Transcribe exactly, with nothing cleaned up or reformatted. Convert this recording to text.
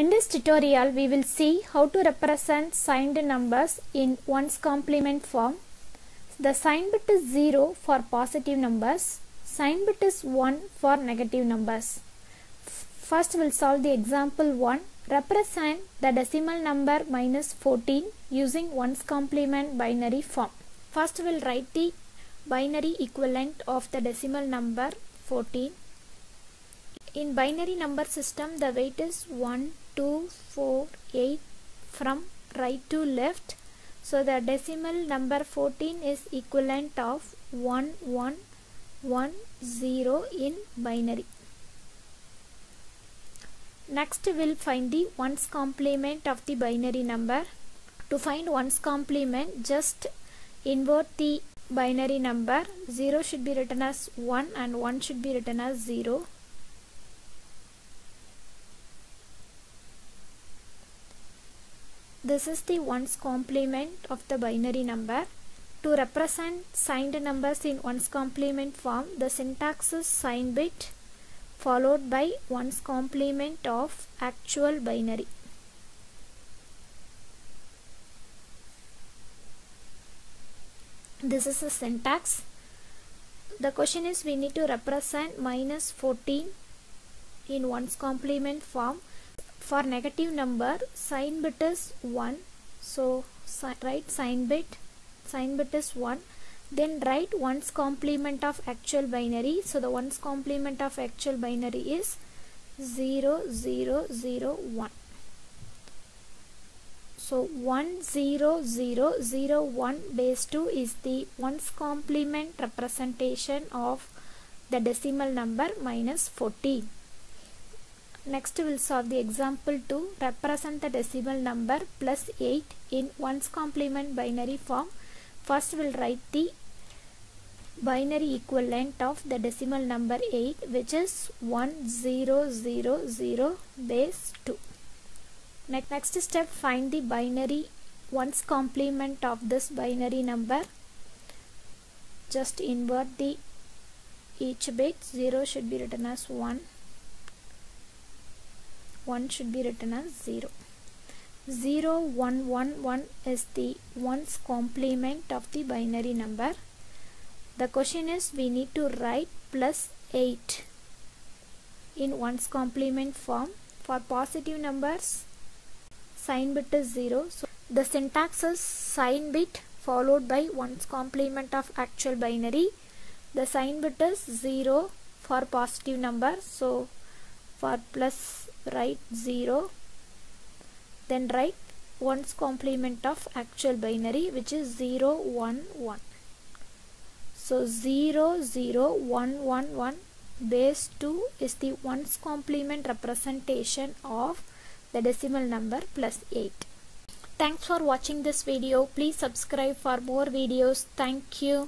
In this tutorial, we will see how to represent signed numbers in ones complement form. The sign bit is zero for positive numbers, sign bit is one for negative numbers. First, we will solve the example one. Represent the decimal number minus fourteen using ones complement binary form. First, we will write the binary equivalent of the decimal number fourteen. In binary number system, the weight is one, two, four, eight from right to left. So the decimal number fourteen is equivalent of one, one, one, zero in binary. Next, we'll find the ones complement of the binary number. To find ones complement, just invert the binary number. zero should be written as one and one should be written as zero. This is the ones complement of the binary number. To represent signed numbers in ones complement form, the syntax is sign bit followed by ones complement of actual binary. This is the syntax. The question is, we need to represent minus fourteen in ones complement form. For negative number, sign bit is one. So write sign bit, sign bit is one. Then write ones complement of actual binary. So the ones complement of actual binary is zero, zero, zero, one. So one, zero, zero, zero, one base two is the ones complement representation of the decimal number minus fourteen. Next, we will solve the example two. Represent the decimal number plus eight in ones complement binary form. First, we will write the binary equivalent of the decimal number eight, which is one, zero, zero, zero base two. Next, next step, find the binary ones complement of this binary number. Just invert the each bit. zero should be written as one. one should be written as zero. zero, one, one, one is the ones complement of the binary number. The question is, we need to write plus eight in ones complement form. For positive numbers, sign bit is zero. So the syntax is sign bit followed by ones complement of actual binary. The sign bit is zero for positive number. So for plus, write zero. Then write ones complement of actual binary, which is zero, one, one. So zero, zero, one, one, one base two is the ones complement representation of the decimal number plus eight. Thanks for watching this video. Please subscribe for more videos. Thank you.